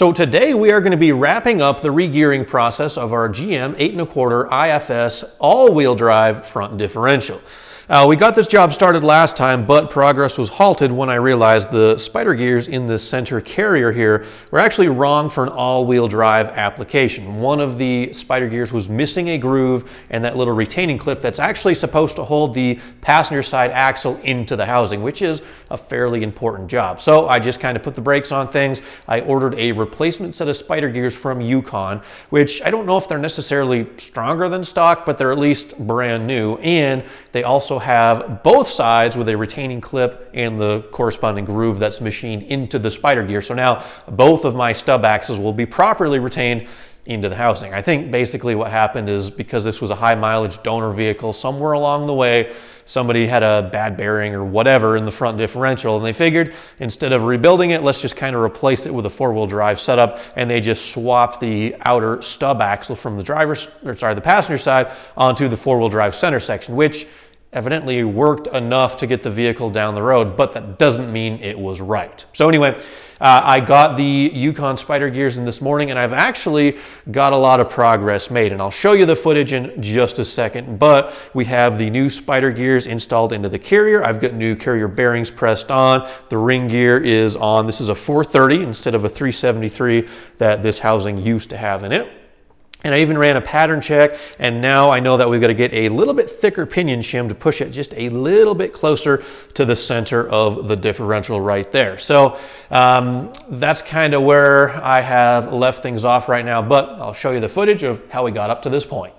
So today we are going to be wrapping up the regearing process of our GM 8.25 IFS all-wheel drive front differential. We got this job started last time, but progress was halted when I realized the spider gears in the center carrier here were actually wrong for an all-wheel drive application. One of the spider gears was missing a groove and that little retaining clip that's actually supposed to hold the passenger side axle into the housing, which is a fairly important job. So I just kind of put the brakes on things. I ordered a replacement set of spider gears from Yukon, which I don't know if they're necessarily stronger than stock, but they're at least brand new. And they also have both sides with a retaining clip and the corresponding groove that's machined into the spider gear. So now both of my stub axles will be properly retained into the housing. I think basically what happened is because this was a high mileage donor vehicle, somewhere along the way, somebody had a bad bearing or whatever in the front differential, and they figured instead of rebuilding it, let's just kind of replace it with a four-wheel drive setup, and they just swapped the outer stub axle from the passenger side onto the four-wheel drive center section, which evidently worked enough to get the vehicle down the road, but that doesn't mean it was right. So anyway, I got the Yukon spider gears in this morning, and I've actually got a lot of progress made, and I'll show you the footage in just a second. But we have the new spider gears installed into the carrier. I've got new carrier bearings pressed on. The ring gear is on. This is a 430 instead of a 373 that this housing used to have in it. And I even ran a pattern check, and now I know that we've got to get a little bit thicker pinion shim to push it just a little bit closer to the center of the differential right there. So that's kind of where I have left things off right now, but I'll show you the footage of how we got up to this point.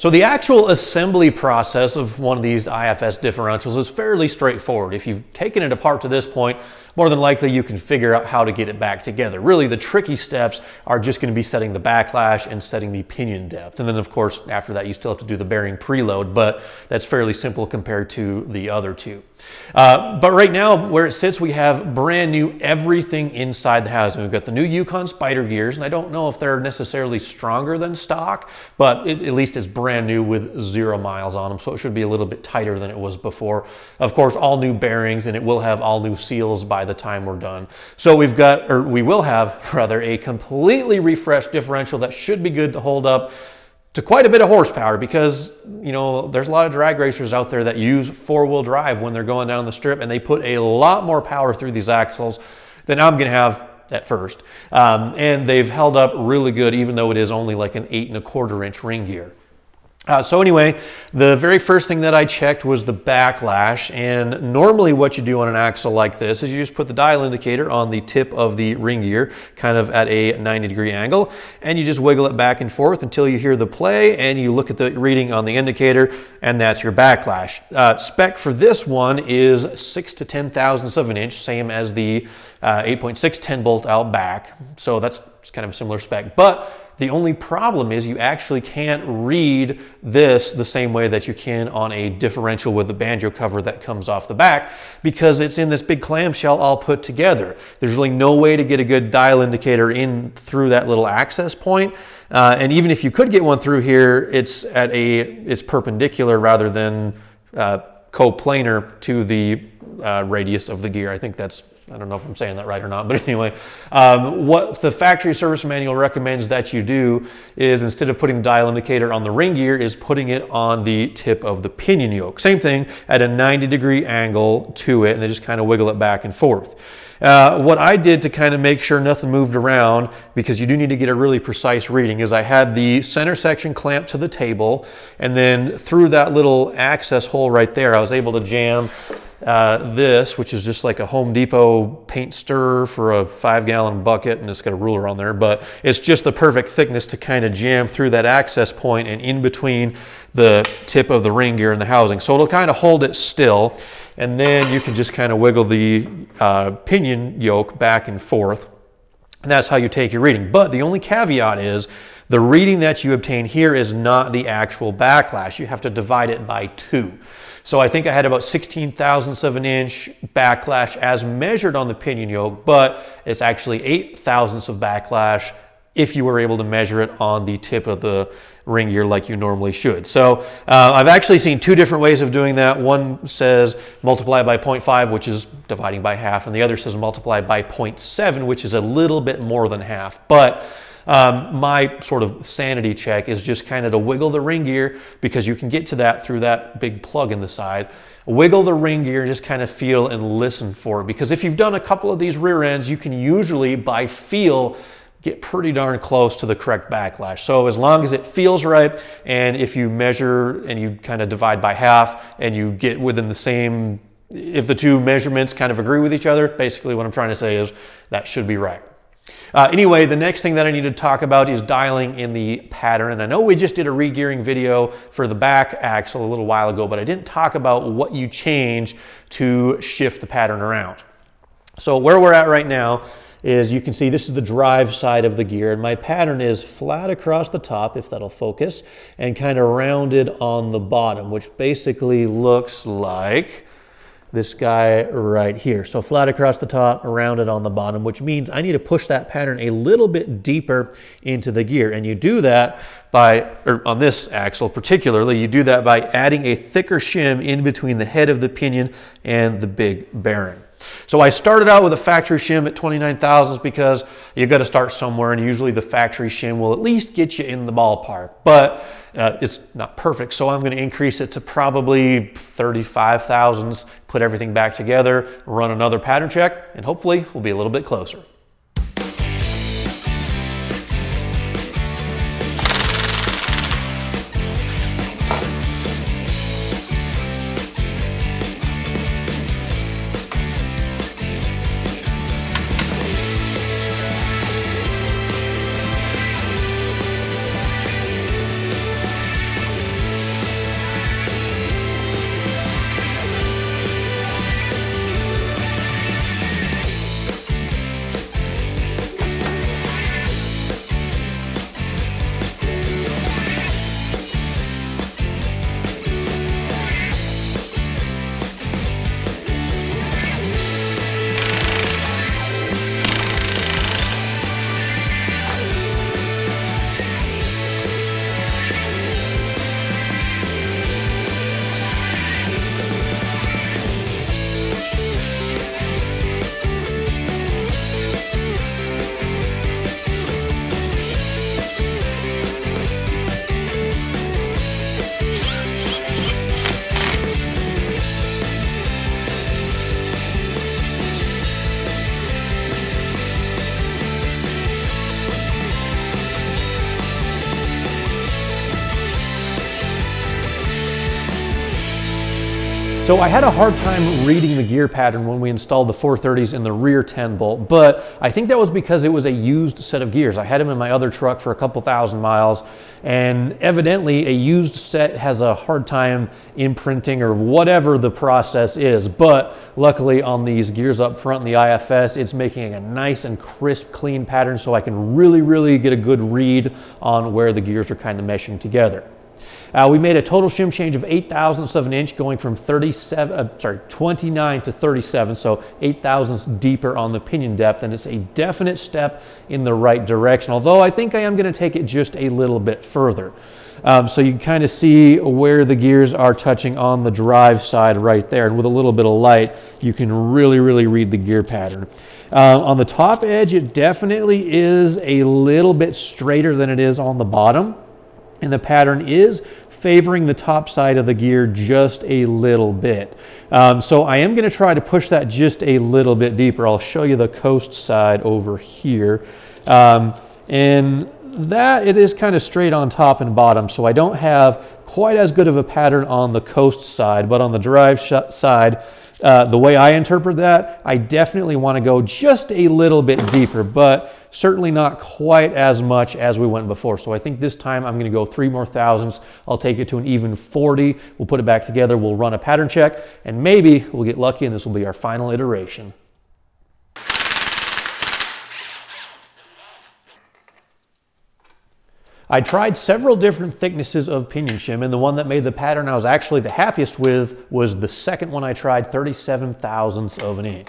So the actual assembly process of one of these IFS differentials is fairly straightforward. If you've taken it apart to this point, more than likely you can figure out how to get it back together. Really, the tricky steps are just going to be setting the backlash and setting the pinion depth. And then, of course, after that, you still have to do the bearing preload, but that's fairly simple compared to the other two. But right now, where it sits, we have brand new everything inside the housing. We've got the new Yukon spider gears, and I don't know if they're necessarily stronger than stock, but at least it's brand new with 0 miles on them, so it should be a little bit tighter than it was before. Of course, all new bearings, and it will have all new seals by the time we're done. So we've got, or we will have, rather, a completely refreshed differential that should be good to hold up to quite a bit of horsepower, because, you know, there's a lot of drag racers out there that use four-wheel drive when they're going down the strip, and they put a lot more power through these axles than I'm gonna have at first. And they've held up really good, even though it is only like an 8 1/4 inch ring gear. So anyway, the very first thing that I checked was the backlash, and normally what you do on an axle like this is you just put the dial indicator on the tip of the ring gear, kind of at a 90-degree angle, and you just wiggle it back and forth until you hear the play, and you look at the reading on the indicator, and that's your backlash. Spec for this one is 6 to 10 thousandths of an inch, same as the 8.6 10 bolt out back, so that's kind of a similar spec. But the only problem is you actually can't read this the same way that you can on a differential with the banjo cover that comes off the back, because it's in this big clamshell all put together. There's really no way to get a good dial indicator in through that little access point. And even if you could get one through here, it's perpendicular rather than coplanar to the radius of the gear. I think that's, I don't know if I'm saying that right or not, but anyway, what the factory service manual recommends that you do is, instead of putting the dial indicator on the ring gear, is putting it on the tip of the pinion yoke. Same thing, at a 90-degree angle to it, and they just kind of wiggle it back and forth. What I did to kind of make sure nothing moved around, because you do need to get a really precise reading, is I had the center section clamped to the table, and then through that little access hole right there, I was able to jam this, which is just like a Home Depot paint stirrer for a 5-gallon bucket, and it's got a ruler on there, but it's just the perfect thickness to kind of jam through that access point and in between the tip of the ring gear and the housing. So it'll kind of hold it still, and then you can just kind of wiggle the pinion yoke back and forth, and that's how you take your reading. But the only caveat is, the reading that you obtain here is not the actual backlash. You have to divide it by 2. So I think I had about 16 thousandths of an inch backlash as measured on the pinion yoke, but it's actually 8 thousandths of backlash if you were able to measure it on the tip of the ring gear like you normally should. So I've actually seen 2 different ways of doing that. One says multiply by 0.5, which is dividing by half, and the other says multiply by 0.7, which is a little bit more than half. But my sort of sanity check is just kind of to wiggle the ring gear, because you can get to that through that big plug in the side. Wiggle the ring gear, just kind of feel and listen for it, because if you've done a couple of these rear ends, you can usually by feel get pretty darn close to the correct backlash. So as long as it feels right, and if you measure and you kind of divide by half and you get within the same, if the 2 measurements kind of agree with each other, basically what I'm trying to say is that should be right. Anyway, the next thing that I need to talk about is dialing in the pattern, and I know we just did a re-gearing video for the back axle a little while ago, but I didn't talk about what you change to shift the pattern around. So where we're at right now is, you can see this is the drive side of the gear, and my pattern is flat across the top, if that'll focus, and kind of rounded on the bottom, which basically looks like this guy right here. So flat across the top, rounded on the bottom, which means I need to push that pattern a little bit deeper into the gear. And you do that by, or on this axle particularly, you do that by adding a thicker shim in between the head of the pinion and the big bearing. So I started out with a factory shim at 29 thousandths, because you've got to start somewhere, and usually the factory shim will at least get you in the ballpark, but it's not perfect. So I'm going to increase it to probably 35 thousandths, put everything back together, run another pattern check, and hopefully we'll be a little bit closer. So I had a hard time reading the gear pattern when we installed the 430s in the rear 10 bolt, but I think that was because it was a used set of gears. I had them in my other truck for a couple thousand miles, and evidently a used set has a hard time imprinting or whatever the process is. But luckily on these gears up front in the IFS, it's making a nice and crisp, clean pattern, so I can really get a good read on where the gears are kind of meshing together. We made a total shim change of 0.008 of an inch, going from 29 to 37, so 0.008 deeper on the pinion depth, and it's a definite step in the right direction, although I think I am going to take it just a little bit further. So you can kind of see where the gears are touching on the drive side right there, and with a little bit of light, you can really read the gear pattern. On the top edge, it definitely is a little bit straighter than it is on the bottom. And the pattern is favoring the top side of the gear just a little bit. So I am going to try to push that just a little bit deeper. I'll show you the coast side over here. And that it is kind of straight on top and bottom, so I don't have quite as good of a pattern on the coast side, but on the drive side, the way I interpret that, I definitely want to go just a little bit deeper, but certainly not quite as much as we went before. So I think this time I'm going to go 3 more thousandths. I'll take it to an even 40. We'll put it back together. We'll run a pattern check, and maybe we'll get lucky and this will be our final iteration. I tried several different thicknesses of pinion shim, and the one that made the pattern I was actually the happiest with was the second one I tried, 37 thousandths of an inch.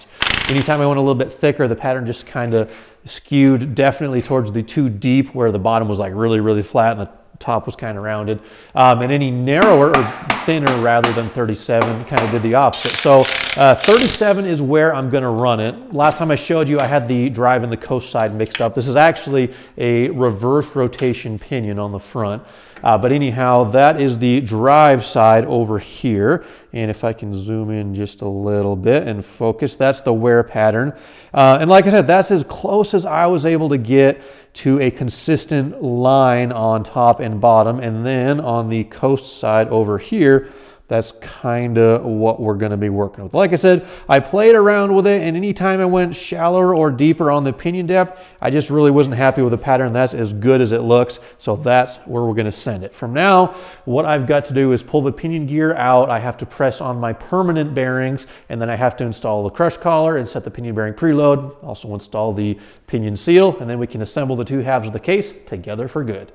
Anytime I went a little bit thicker, the pattern just kind of skewed definitely towards the too deep, where the bottom was like really flat and the top was kind of rounded. And any narrower or thinner rather than 37 kind of did the opposite. So 37 is where I'm going to run it. Last time I showed you, I had the drive and the coast side mixed up. This is actually a reverse rotation pinion on the front. But anyhow, that is the drive side over here. And if I can zoom in just a little bit and focus, that's the wear pattern. And like I said, that's as close as I was able to get to a consistent line on top and bottom. And then on the coast side over here, that's kind of what we're going to be working with. Like I said, I played around with it, and anytime I went shallower or deeper on the pinion depth, I just really wasn't happy with the pattern. That's as good as it looks, so that's where we're going to send it. From now, what I've got to do is pull the pinion gear out. I have to press on my permanent bearings, and then I have to install the crush collar and set the pinion bearing preload, also install the pinion seal, and then we can assemble the two halves of the case together for good.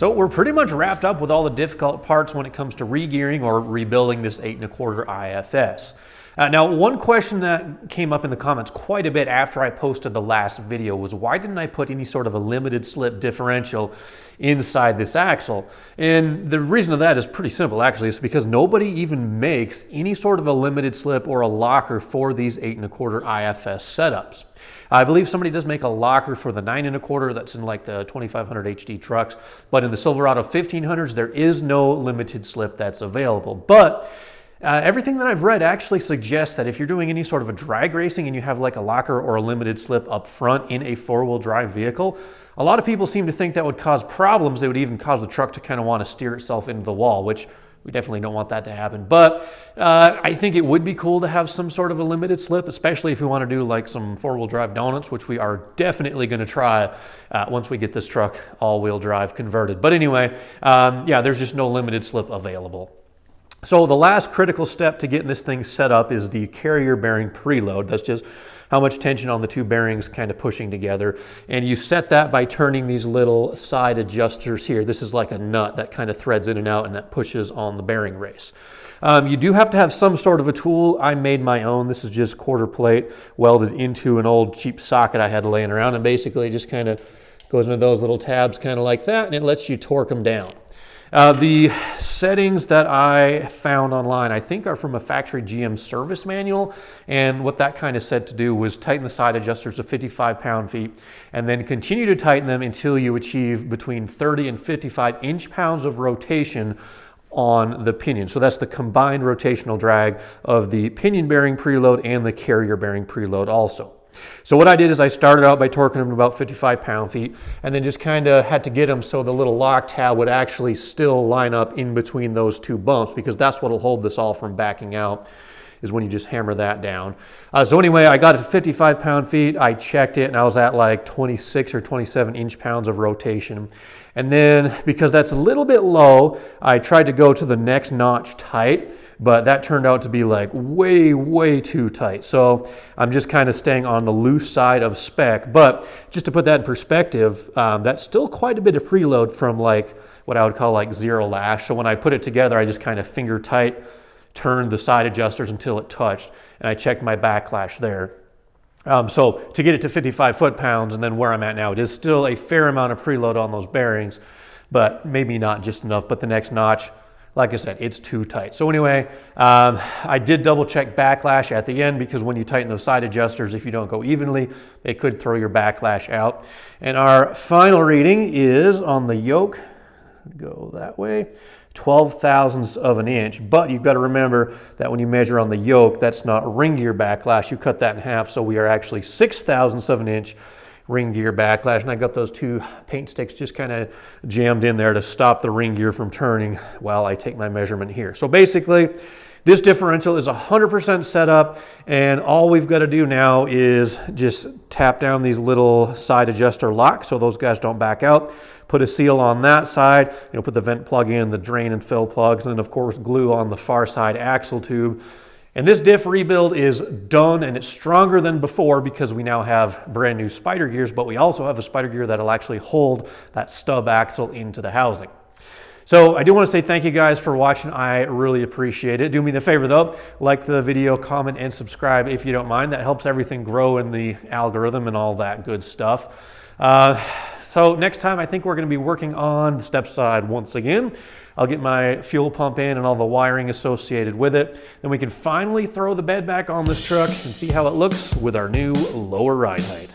So we're pretty much wrapped up with all the difficult parts when it comes to regearing or rebuilding this 8.25 IFS. Now, one question that came up in the comments quite a bit after I posted the last video was, why didn't I put any sort of a limited slip differential inside this axle? And the reason of that is pretty simple, actually. It's because nobody even makes any sort of a limited slip or a locker for these 8.25 IFS setups. I believe somebody does make a locker for the 9.25 that's in like the 2500 HD trucks, but in the Silverado 1500s, there is no limited slip that's available. But everything that I've read actually suggests that if you're doing any sort of a drag racing and you have like a locker or a limited slip up front in a four-wheel drive vehicle, a lot of people seem to think that would cause problems. It would even cause the truck to kind of want to steer itself into the wall, which we definitely don't want that to happen. But I think it would be cool to have some sort of a limited slip, especially if we want to do like some four-wheel drive donuts, which we are definitely going to try once we get this truck all-wheel drive converted. But anyway, yeah, there's just no limited slip available. So the last critical step to getting this thing set up is the carrier bearing preload. That's just how much tension on the two bearings kind of pushing together. And you set that by turning these little side adjusters here. This is like a nut that kind of threads in and out and that pushes on the bearing race. You do have to have some sort of a tool. I made my own. This is just quarter plate welded into an old cheap socket I had laying around, and basically just kind of goes into those little tabs kind of like that, and it lets you torque them down. The settings that I found online, I think, are from a factory GM service manual, and what that kind of said to do was tighten the side adjusters to 55 pound-feet and then continue to tighten them until you achieve between 30 and 55 inch-pounds of rotation on the pinion. So that's the combined rotational drag of the pinion bearing preload and the carrier bearing preload also. So what I did is I started out by torquing them to about 55 pound-feet, and then just kind of had to get them so the little lock tab would actually still line up in between those two bumps, because that's what will hold this all from backing out, is when you just hammer that down. So anyway, I got it to 55 pound-feet, I checked it, and I was at like 26 or 27 inch-pounds of rotation. And then, because that's a little bit low, I tried to go to the next notch tight, but that turned out to be like way, way too tight. So I'm just kind of staying on the loose side of spec. But just to put that in perspective, that's still quite a bit of preload from like what I would call like zero lash. So when I put it together, I just kind of finger tight turned the side adjusters until it touched, and I checked my backlash there. So to get it to 55 foot-pounds and then where I'm at now, it is still a fair amount of preload on those bearings, but maybe not just enough. But the next notch, like I said, it's too tight. So anyway, I did double check backlash at the end, because when you tighten those side adjusters, if you don't go evenly, they could throw your backlash out. And our final reading is on the yoke, go that way, 12 thousandths of an inch. But you've got to remember that when you measure on the yoke, that's not ring gear backlash. You cut that in half, so we are actually 6 thousandths of an inch ring gear backlash. And I got those two paint sticks just kind of jammed in there to stop the ring gear from turning while I take my measurement here. So basically, this differential is 100% set up, and all we've got to do now is just tap down these little side adjuster locks so those guys don't back out, put a seal on that side, you know, put the vent plug in, the drain and fill plugs, and then of course glue on the far side axle tube. And this diff rebuild is done, and it's stronger than before because we now have brand new spider gears, but we also have a spider gear that'll actually hold that stub axle into the housing. So I do want to say thank you guys for watching. I really appreciate it. Do me the favor though, like the video, comment, and subscribe if you don't mind. That helps everything grow in the algorithm and all that good stuff. So next time I think we're going to be working on the step side once again. I'll get my fuel pump in and all the wiring associated with it. Then we can finally throw the bed back on this truck and see how it looks with our new lower ride height.